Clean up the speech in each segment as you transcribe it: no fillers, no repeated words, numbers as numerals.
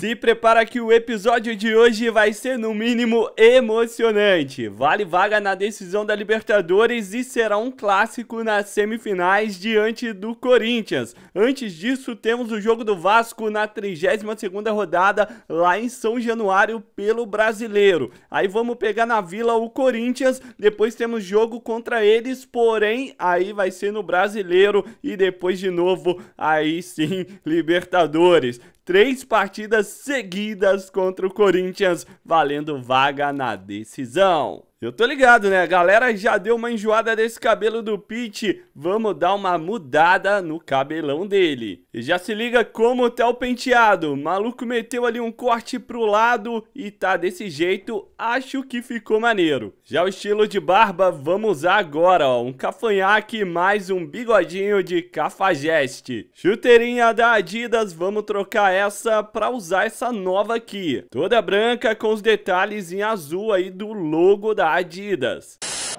Se prepara que o episódio de hoje vai ser no mínimo emocionante. Vale vaga na decisão da Libertadores e será um clássico nas semifinais diante do Corinthians. Antes disso, temos o jogo do Vasco na 32ª rodada lá em São Januário pelo Brasileiro. Aí vamos pegar na Vila o Corinthians, depois temos jogo contra eles, porém aí vai ser no Brasileiro e depois de novo aí sim Libertadores. 3 partidas seguidas contra o Corinthians, valendo vaga na decisão. Eu tô ligado, né? A galera já deu uma enjoada desse cabelo do Pitbull. Vamos dar uma mudada no cabelão dele. E já se liga como tá o penteado. O maluco meteu ali um corte pro lado e tá desse jeito. Acho que ficou maneiro. Já o estilo de barba, vamos usar agora, ó. Um cavanhaque mais um bigodinho de cafajeste. Chuteirinha da Adidas, vamos trocar essa pra usar essa nova aqui. Toda branca com os detalhes em azul aí do logo da Adidas.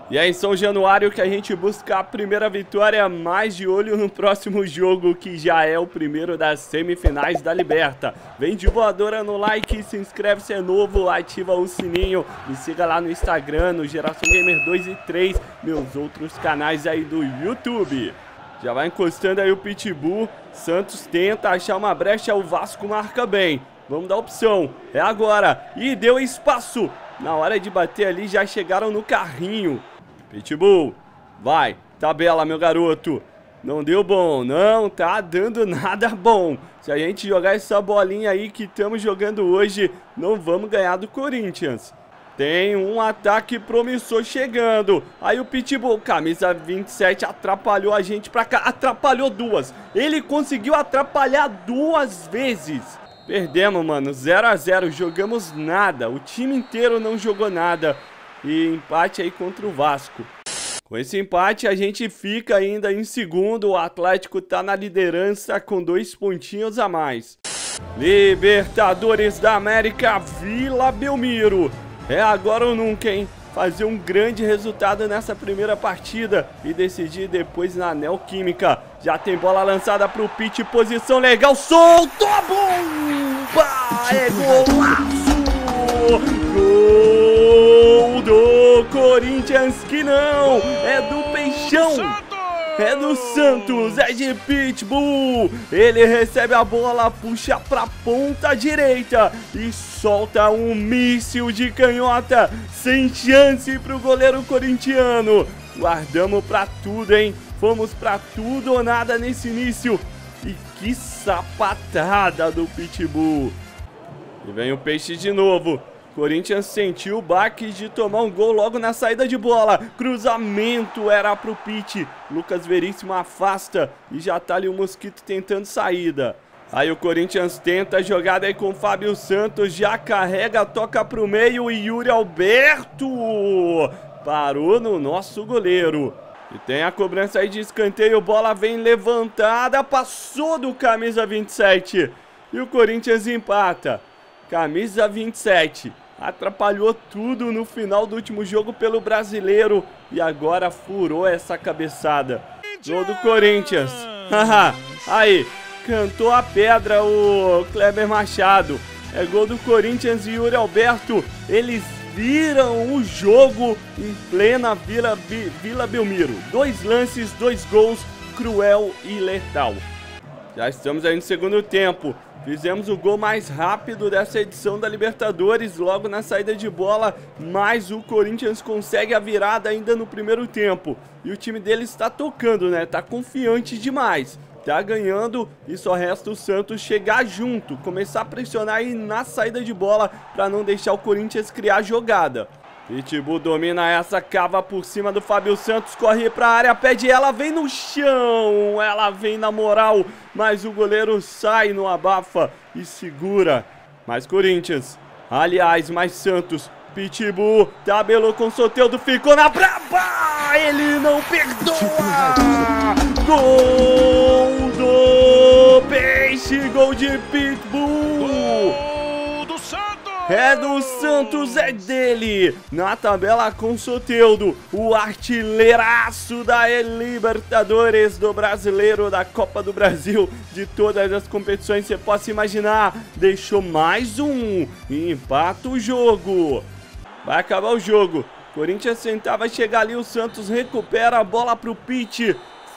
E é em São Januário que a gente busca a primeira vitória, mais de olho no próximo jogo, que já é o primeiro das semifinais da Liberta. Vem de voadora no like, se inscreve se é novo, ativa o sininho, me siga lá no Instagram, no Geração Gamer 2 e 3, meus outros canais aí do YouTube. Já vai encostando aí o Pitbull, Santos tenta achar uma brecha, o Vasco marca bem. Vamos dar opção, é agora, e deu espaço. Na hora de bater ali, já chegaram no carrinho. Pitbull, vai, tabela, meu garoto. Não deu bom, não tá dando nada bom. Se a gente jogar essa bolinha aí que estamos jogando hoje, não vamos ganhar do Corinthians. Tem um ataque promissor chegando. Aí o Pitbull, camisa 27, atrapalhou a gente pra cá. Atrapalhou duas. Ele conseguiu atrapalhar duas vezes. Perdemos, mano, 0 a 0, jogamos nada, o time inteiro não jogou nada e empate aí contra o Vasco. Com esse empate a gente fica ainda em segundo, o Atlético tá na liderança com 2 pontinhos a mais. Libertadores da América, Vila Belmiro, é agora ou nunca, hein? Fazer um grande resultado nessa primeira partida e decidir depois na Neo Química. Já tem bola lançada pro Pitbull, posição legal, soltou a bomba! É golaço! Gol do Corinthians, que não! É do Peixão! É do Santos, é de Pitbull. Ele recebe a bola, puxa pra ponta direita e solta um míssil de canhota, sem chance pro goleiro corintiano. Guardamos pra tudo, hein? Fomos pra tudo ou nada nesse início. E que sapatada do Pitbull. E vem o Peixe de novo. Corinthians sentiu o baque de tomar um gol logo na saída de bola. Cruzamento era pro Pitbull. Lucas Veríssimo afasta e já tá ali o Mosquito tentando saída. Aí o Corinthians tenta a jogada aí com o Fábio Santos. Já carrega, toca pro meio e Yuri Alberto parou no nosso goleiro. E tem a cobrança aí de escanteio. Bola vem levantada, passou do camisa 27. E o Corinthians empata. Camisa 27. Atrapalhou tudo no final do último jogo pelo Brasileiro e agora furou essa cabeçada. Gol do Corinthians. Aí, cantou a pedra o Kleber Machado. É gol do Corinthians e Yuri Alberto. Eles viram o jogo em plena Vila Belmiro. 2 lances, 2 gols, cruel e letal. Já estamos aí no segundo tempo. Fizemos o gol mais rápido dessa edição da Libertadores, logo na saída de bola, mas o Corinthians consegue a virada ainda no primeiro tempo. E o time dele está tocando, né? Tá confiante demais. Tá ganhando e só resta o Santos chegar junto, começar a pressionar aí na saída de bola para não deixar o Corinthians criar jogada. Pitbull domina essa, cava por cima do Fábio Santos, corre pra área, pede ela, vem no chão, ela vem na moral, mas o goleiro sai no abafa e segura. Mais Corinthians, aliás, mais Santos, Pitbull, tabelou com Soteldo, ficou na braba, ele não perdoa, gol do Peixe, gol de Pitbull. é do Santos, é dele. Na tabela com Soteldo, o artilheiraço da Libertadores, do Brasileiro, da Copa do Brasil, de todas as competições que você possa imaginar. Deixou mais um, empata o jogo. Vai acabar o jogo. Corinthians tentar, vai chegar ali, o Santos recupera a bola pro Pitbull.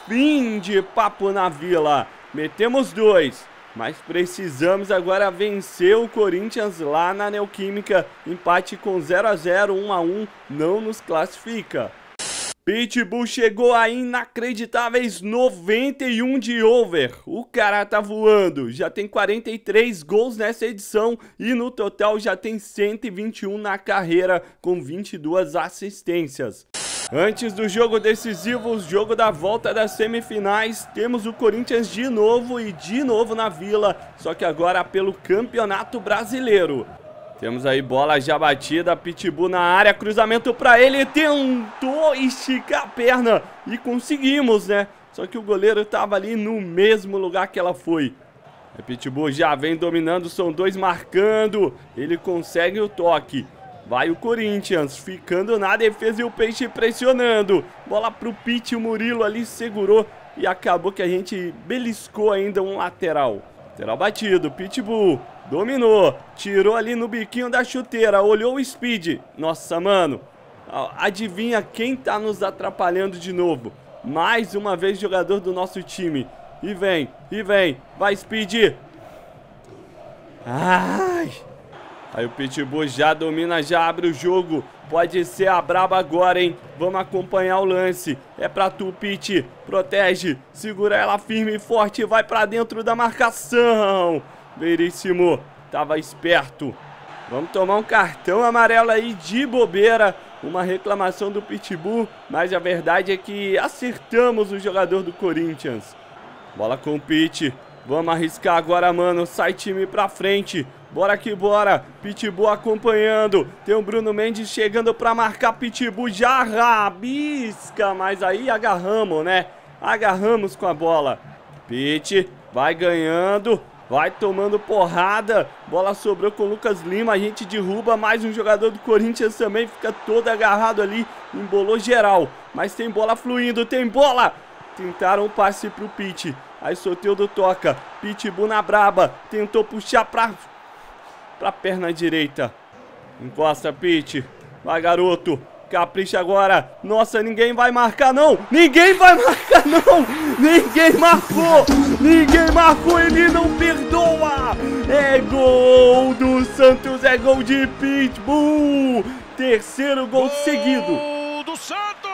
Fim de papo na Vila. Metemos dois, mas precisamos agora vencer o Corinthians lá na Neo Química. Empate com 0 a 0, 1 a 1, não nos classifica. Pitbull chegou a inacreditáveis 91 de over. O cara tá voando. Já tem 43 gols nessa edição e no total já tem 121 na carreira, com 22 assistências. Antes do jogo decisivo, o jogo da volta das semifinais, temos o Corinthians de novo e de novo na Vila, só que agora pelo Campeonato Brasileiro. Temos aí bola já batida, Pitbull na área, cruzamento pra ele, tentou esticar a perna e conseguimos, né? Só que o goleiro tava ali no mesmo lugar que ela foi. A Pitbull já vem dominando, são dois marcando, ele consegue o toque. Vai o Corinthians, ficando na defesa e o Peixe pressionando. Bola pro Pitbull, o Murilo ali segurou e acabou que a gente beliscou ainda um lateral. Lateral batido, Pitbull dominou, tirou ali no biquinho da chuteira, olhou o Speed. Nossa, mano, adivinha quem tá nos atrapalhando de novo? Mais uma vez jogador do nosso time. E vem, vai Speed. Ai... Aí o Pitbull já domina, já abre o jogo. Pode ser a braba agora, hein? Vamos acompanhar o lance. É pra tu, Pit. Protege. Segura ela firme e forte. Vai pra dentro da marcação. Veríssimo. Tava esperto. Vamos tomar um cartão amarelo aí de bobeira. Uma reclamação do Pitbull. Mas a verdade é que acertamos o jogador do Corinthians. Bola com o Pit. Vamos arriscar agora, mano. Sai time pra frente. Bora que bora, Pitbull acompanhando, tem o Bruno Mendes chegando pra marcar, Pitbull já rabisca, mas aí agarramos, né? Agarramos com a bola. Pit vai ganhando, vai tomando porrada, bola sobrou com o Lucas Lima, a gente derruba mais um jogador do Corinthians também, fica todo agarrado ali, embolou geral, mas tem bola fluindo, tem bola! Tentaram o passe pro Pit, aí Soteldo toca, Pitbull na braba, tentou puxar pra perna direita. Encosta, Pit. Vai, garoto. Capricha agora. Nossa, ninguém vai marcar, não. Ninguém vai marcar, não. Ninguém marcou. Ninguém marcou. Ele não perdoa. É gol do Santos. É gol de Pitbull. Terceiro gol seguido. Gol do Santos.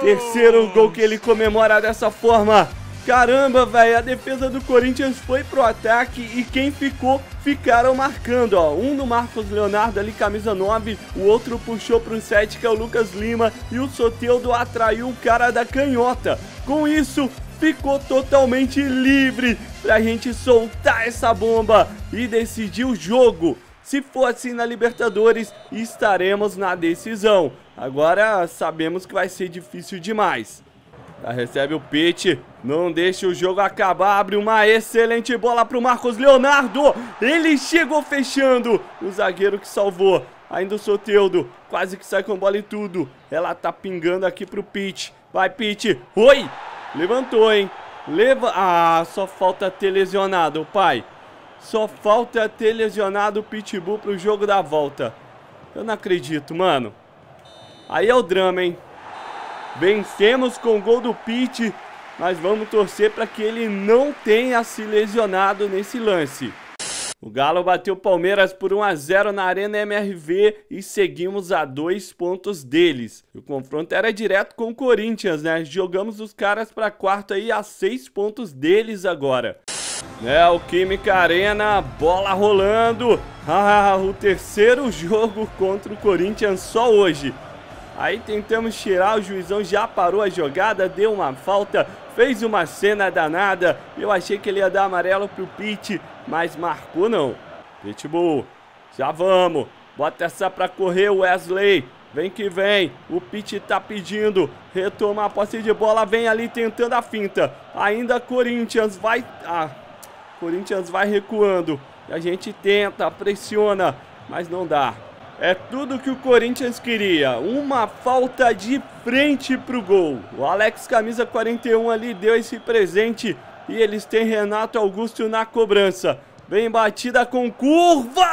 Terceiro gol que ele comemora dessa forma. Caramba, velho, a defesa do Corinthians foi pro ataque e quem ficou, ficaram marcando, ó. Um do Marcos Leonardo ali, camisa 9, o outro puxou pro 7, que é o Lucas Lima, e o Soteldo atraiu o cara da canhota. Com isso, ficou totalmente livre pra gente soltar essa bomba e decidir o jogo. Se for assim na Libertadores, estaremos na decisão. Agora, sabemos que vai ser difícil demais. Já recebe o Pit, não deixa o jogo acabar, abre uma excelente bola pro Marcos Leonardo, ele chegou fechando, o zagueiro que salvou, ainda o Soteldo, quase que sai com bola e tudo, ela tá pingando aqui pro Pit, vai Pit, oi, levantou, hein, só falta ter lesionado o pai, só falta ter lesionado o Pitbull pro jogo da volta, eu não acredito, mano, aí é o drama, hein. Vencemos com o gol do Pit, mas vamos torcer para que ele não tenha se lesionado nesse lance. O Galo bateu o Palmeiras por 1 a 0 na Arena MRV e seguimos a 2 pontos deles. O confronto era direto com o Corinthians, né? Jogamos os caras para quarto aí a 6 pontos deles agora. Neo Química Arena, bola rolando. Ah, o terceiro jogo contra o Corinthians só hoje. Aí tentamos tirar, o juizão já parou a jogada, deu uma falta, fez uma cena danada. Eu achei que ele ia dar amarelo pro Pit, mas marcou não. Pitbull, já vamos, bota essa pra correr, Wesley, vem que vem. O Pit tá pedindo, retoma a posse de bola, vem ali tentando a finta. Ainda Corinthians vai, Corinthians vai recuando. E a gente tenta, pressiona. mas não dá. É tudo que o Corinthians queria, uma falta de frente pro gol. O Alex, camisa 41 ali, deu esse presente e eles têm Renato Augusto na cobrança. Vem batida com curva,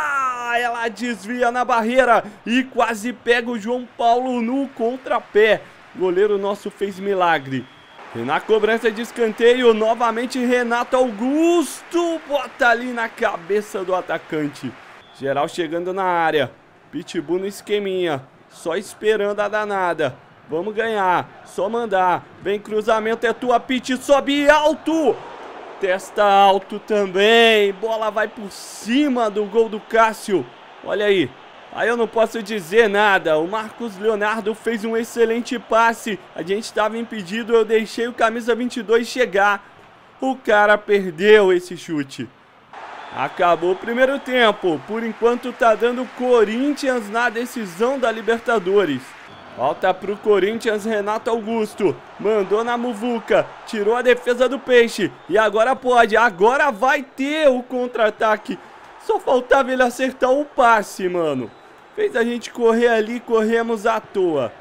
ela desvia na barreira e quase pega o João Paulo no contrapé. O goleiro nosso fez milagre. E na cobrança de escanteio, novamente Renato Augusto bota ali na cabeça do atacante. Geral chegando na área. Pitbull no esqueminha. Só esperando a danada. Vamos ganhar. Só mandar. Vem cruzamento, é tua, Pit. Sobe alto. Testa alto também. Bola vai por cima do gol do Cássio. Olha aí. Aí eu não posso dizer nada, o Marcos Leonardo fez um excelente passe, a gente estava impedido, eu deixei o camisa 22 chegar, o cara perdeu esse chute. Acabou o primeiro tempo, por enquanto tá dando Corinthians na decisão da Libertadores. Falta pro Corinthians, Renato Augusto, mandou na muvuca, tirou a defesa do Peixe e agora pode, agora vai ter o contra-ataque. Só faltava ele acertar o passe, mano. Fez a gente correr ali, corremos à toa.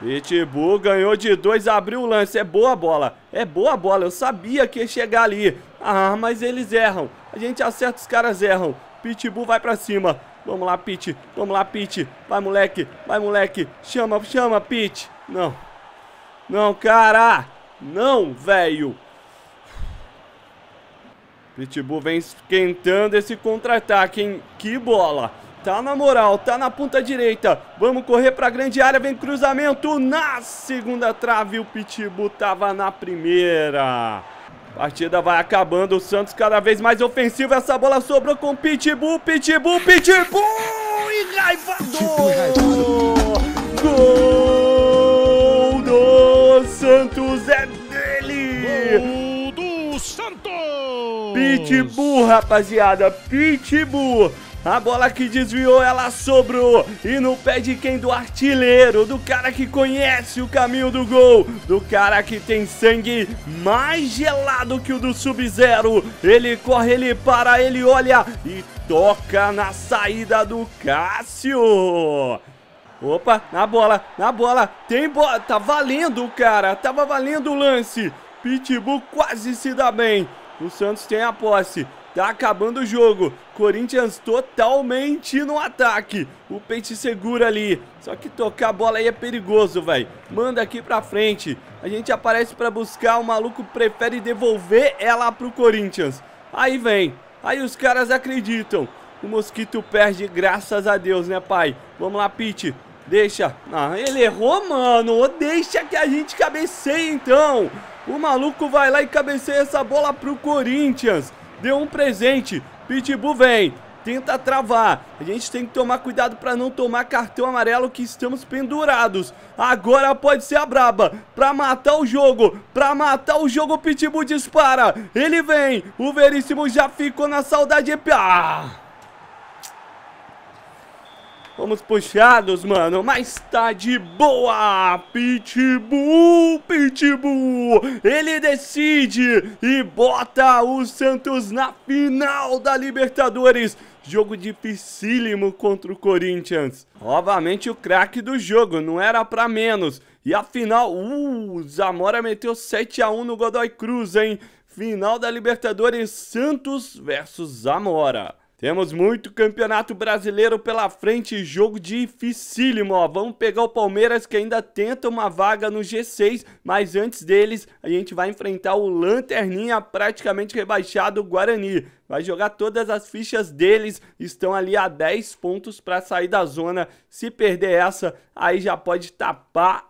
Pitbull ganhou de 2, abriu o lance. É boa bola, eu sabia que ia chegar ali. Ah, mas eles erram. A gente acerta, os caras erram. Pitbull vai pra cima. Vamos lá, Pit. Vai, moleque. Chama, chama, Pit. Não. Não, cara. Não, velho. Pitbull vem esquentando esse contra-ataque, hein? Que bola! Tá na moral, tá na ponta direita. Vamos correr pra grande área, vem cruzamento na segunda trave. O Pitbull tava na primeira. Partida vai acabando, o Santos cada vez mais ofensivo. Essa bola sobrou com o Pitbull, Pitbull! Enraivador! Gol do Santos, é dele! Gol do Santos! Pitbull, rapaziada, Pitbull. A bola que desviou, ela sobrou. E no pé de quem? Do artilheiro, do cara que conhece o caminho do gol, do cara que tem sangue mais gelado que o do Sub-Zero. Ele corre, ele para, ele olha e toca na saída do Cássio. Opa, na bola, tem bola, tá valendo, cara, tava valendo o lance. Pitbull quase se dá bem. O Santos tem a posse, tá acabando o jogo, Corinthians totalmente no ataque, o Peixe segura ali, só que tocar a bola aí é perigoso, velho. Manda aqui pra frente, a gente aparece pra buscar, o maluco prefere devolver ela pro Corinthians, aí vem, aí os caras acreditam, o Mosquito perde, graças a Deus, né, pai? Vamos lá, Peixe. Deixa, ah, ele errou, mano. Deixa que a gente cabeceie então. O maluco vai lá e cabeceia essa bola pro Corinthians. Deu um presente, Pitbull vem, tenta travar. A gente tem que tomar cuidado pra não tomar cartão amarelo, que estamos pendurados. Agora pode ser a braba, pra matar o jogo. Pra matar o jogo, o Pitbull dispara. Ele vem, o Veríssimo já ficou na saudade. Ah! Fomos puxados, mano, mas tá de boa. Pitbull, ele decide e bota o Santos na final da Libertadores. Jogo dificílimo contra o Corinthians. Novamente o craque do jogo, não era pra menos. E a final, Zamora meteu 7-1 no Godoy Cruz, hein? Final da Libertadores, Santos versus Zamora. Temos muito campeonato brasileiro pela frente, jogo dificílimo, ó. Vamos pegar o Palmeiras, que ainda tenta uma vaga no G6, mas antes deles a gente vai enfrentar o Lanterninha, praticamente rebaixado, o Guarani. Vai jogar todas as fichas deles, estão ali a 10 pontos para sair da zona. Se perder essa, aí já pode tapar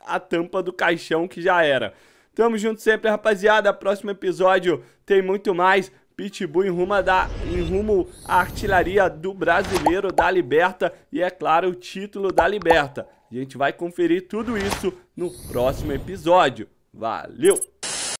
a tampa do caixão, que já era. Tamo junto sempre, rapaziada. Próximo episódio tem muito mais. Pitbull em rumo à artilharia do brasileiro, da Liberta, e é claro, o título da Liberta. A gente vai conferir tudo isso no próximo episódio. Valeu!